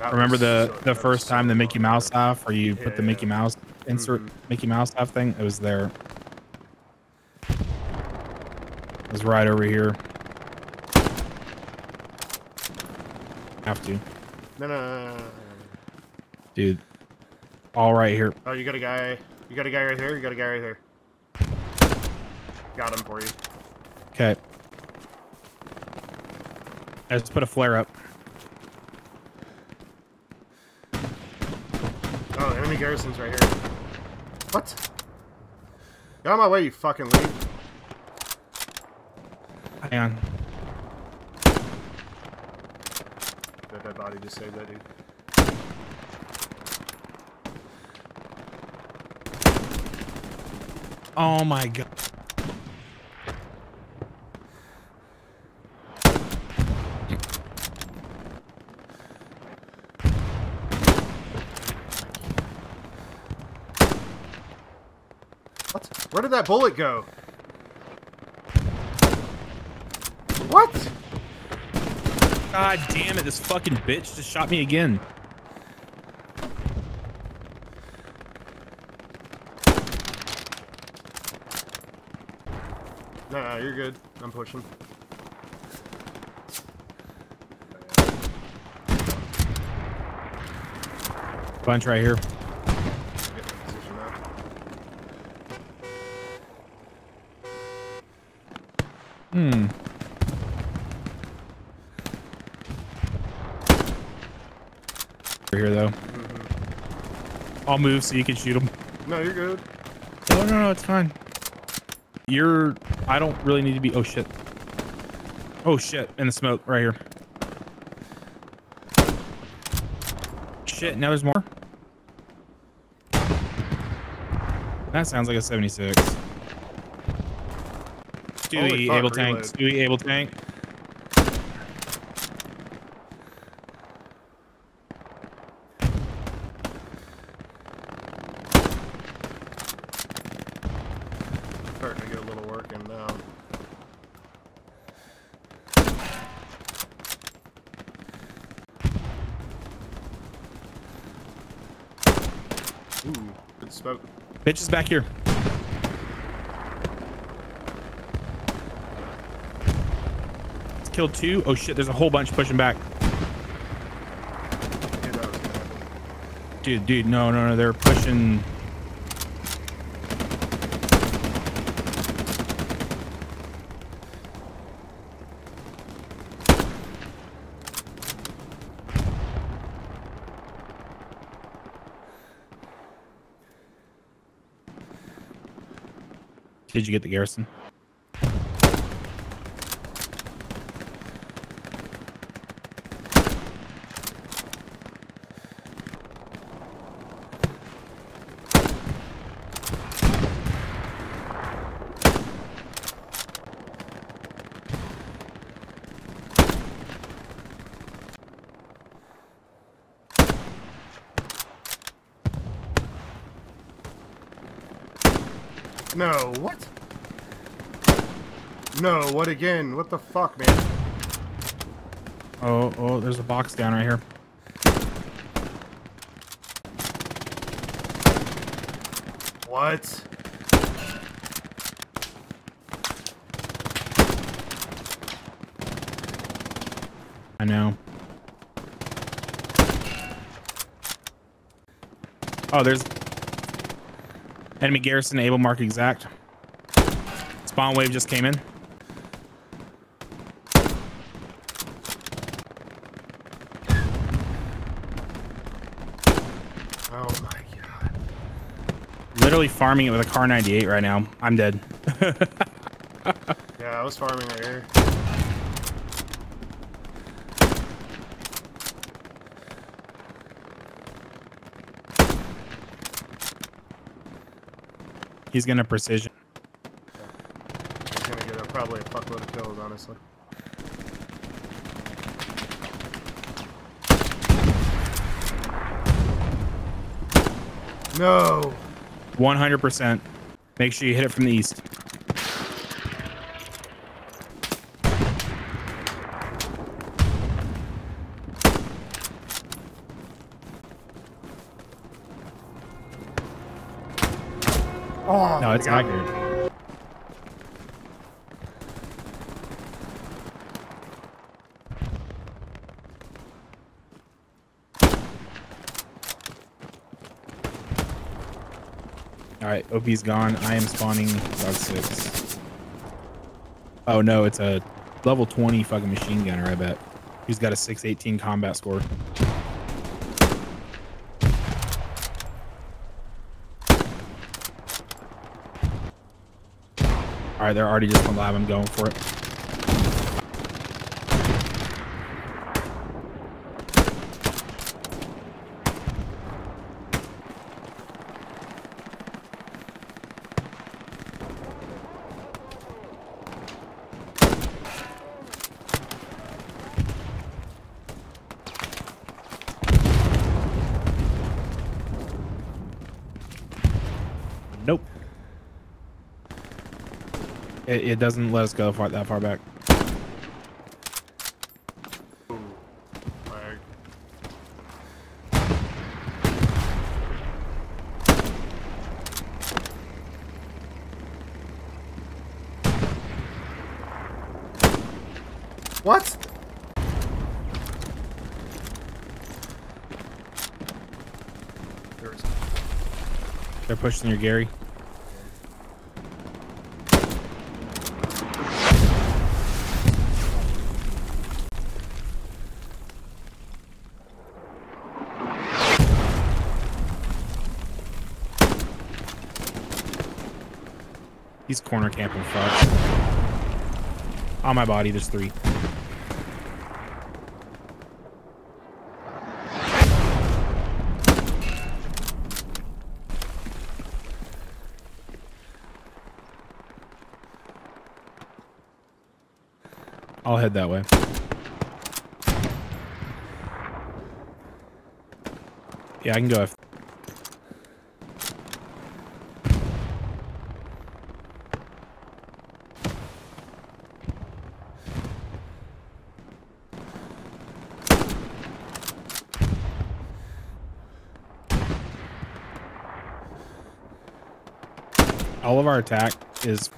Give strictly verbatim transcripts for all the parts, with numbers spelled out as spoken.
that remember the so the first time the Mickey Mouse off, where you yeah, put the Mickey Mouse insert mm-hmm. Mickey Mouse off thing? It was there. It was right over here. Have to. No, no, no, no. Dude, all right here. Oh, you got a guy. You got a guy right here. You got a guy right here. Got him for you. Okay. Let's put a flare up. Oh, enemy garrison's right here. What? Get out of my way, you fucking lead. Hang on. That dead body just saved that dude. Oh my god. Where did that bullet go? What? God damn it, this fucking bitch just shot me again. No, no, you're good. I'm pushing. Bunch right here. Hmm. We're here though. Mm-hmm. I'll move so you can shoot him. No, you're good. No, no, no, it's fine. You're. I don't really need to be. Oh shit. Oh shit! In the smoke right here. Shit! Now there's more. That sounds like a seventy-six. Stewie, fuck, able tank. Stewie, able tank. Starting to get a little work in now. Ooh, good smoke. Bitch is back here. Killed two. Oh shit, there's a whole bunch pushing back. Dude, dude, no, no, no, they're pushing. Did you get the garrison? No, what? No, what again? What the fuck, man? Oh, oh, there's a box down right here. What? I know. Oh, there's... enemy garrison, able mark exact. Spawn wave just came in. Oh my god. Literally farming it with a Kar ninety-eight right now. I'm dead. Yeah, I was farming right here. He's gonna precision. Yeah. He's gonna get a, probably a fuckload of kills, honestly. No. one hundred percent. Make sure you hit it from the east. Oh, no, it's not good. Alright, O P's gone. I am spawning about six. Oh no, it's a level twenty fucking machine gunner, I bet. He's got a six eighteen combat score. All right, they're already just in the lab. I'm going for it. Nope. It, it doesn't let us go far, that far back. Ooh, what? They're pushing your Gary. He's corner camping, fuck. On my body, there's three. I'll head that way. Yeah, I can go after. All of our attack is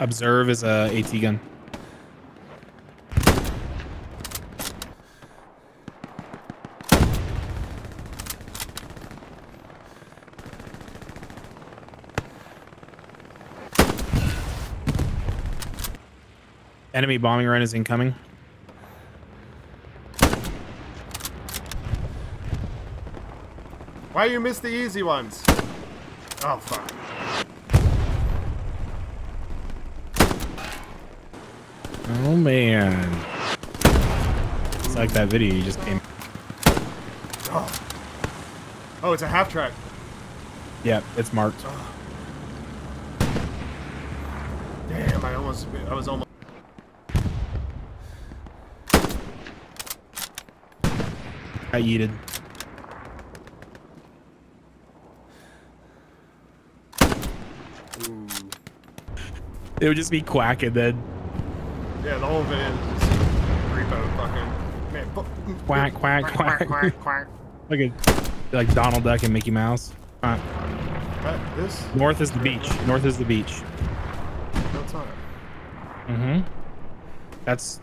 observe is a AT gun. Enemy bombing run is incoming. Why you miss the easy ones? Oh, fuck. Oh, man. It's like that video you just came. Oh, oh it's a half track. Yeah, it's marked. Oh. Damn, I almost, I was almost. I yeeted. Ooh. It would just be quacking then. Yeah, the whole video is just repo fucking. Man, quack, quack, quack, quack, quack. Look at like Donald Duck and Mickey Mouse. All right. This? North is the beach. North is the beach. That's on it. Mm hmm. That's.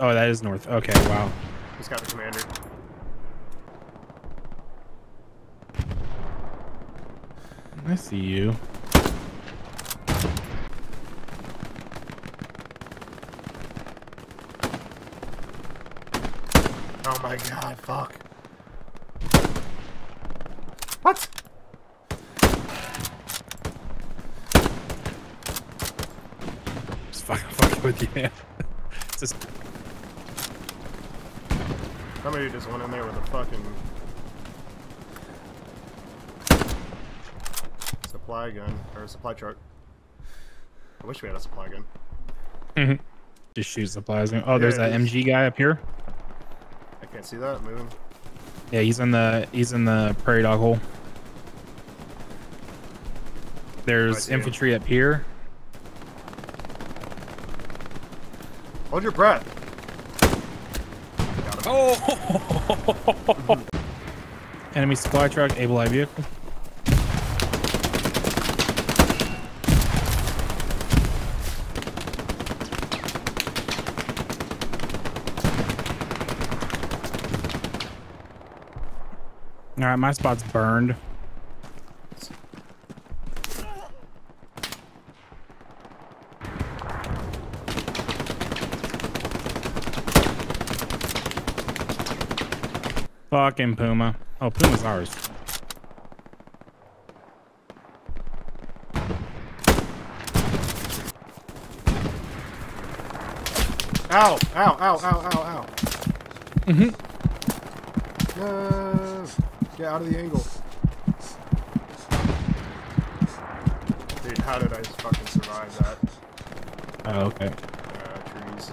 Oh, that is north. Okay, wow. Just got the commander. I see you. Oh my god, fuck. What? Just fucking fucking with you, man. It's just... Somebody just went in there with a fucking... supply gun or a supply truck. I wish we had a supply gun. Mm-hmm. Just shoot supplies. Oh, yeah, there's that M G guy up here. I can't see that moving. Yeah, he's in the he's in the prairie dog hole. There's infantry him. Up here. Hold your breath. Got him. Oh! Enemy supply truck, able eye vehicle. All right, my spot's burned. Fucking Puma. Oh, Puma's ours. Ow, ow, ow, ow, ow, ow. Mm-hmm. Yes. Get out of the angle. Dude, how did I fucking survive that? Oh, okay. Uh, trees.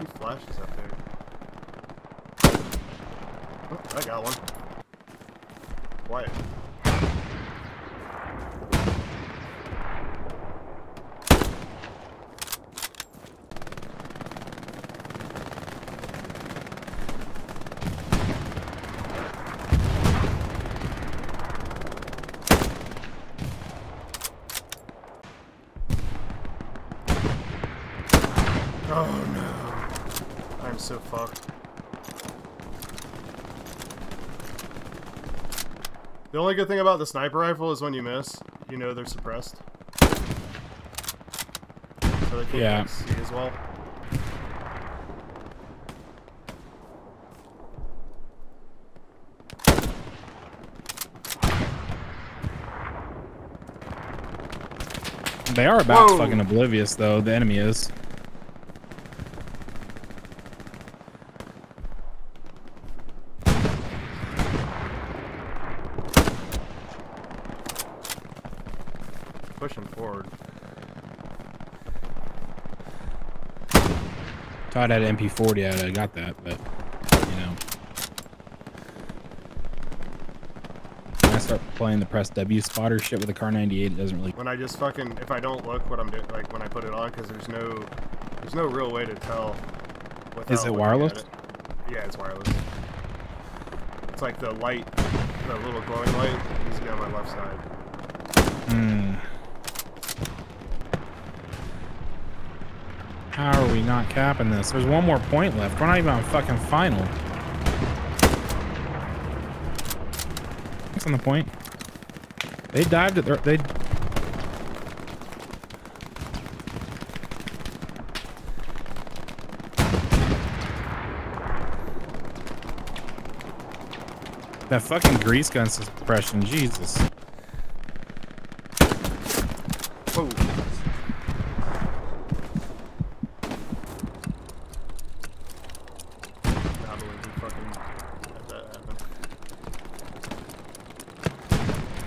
He flashes up there. Oh, I got one. Quiet. Oh no. I'm so fucked. The only good thing about the sniper rifle is when you miss, you know they're suppressed. So they can't yeah. see as well. They are about Whoa. fucking oblivious though, the enemy is. Pushing forward. Todd had an M P forty out. I got that, but you know, when I start playing the press W spotter shit with a Kar ninety-eight, it doesn't really. When I just fucking, if I don't look what I'm doing, like when I put it on, because there's no, there's no real way to tell. Is it wireless? It. Yeah, it's wireless. It's like the light, the little glowing light, needs to be on my left side. Hmm. How are we not capping this? There's one more point left. We're not even on fucking final. It's on the point. They dived at their... They... That fucking grease gun suppression. Jesus. Whoa.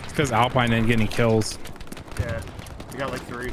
Because Alpine didn't get any kills. Yeah, we got like three.